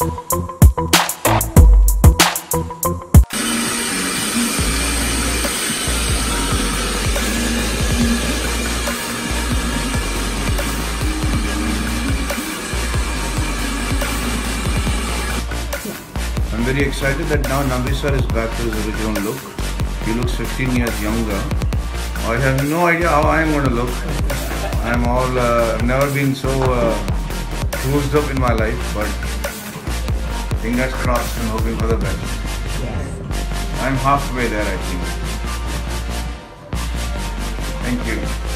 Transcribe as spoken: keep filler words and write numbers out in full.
I'm very excited that now Nambisar is back to his original look. He looks fifteen years younger. I have no idea how I am going to look. I'm all, uh, never been so uh, cruised up in my life, but fingers crossed and hoping for the best. I'm halfway there, I think. Thank you.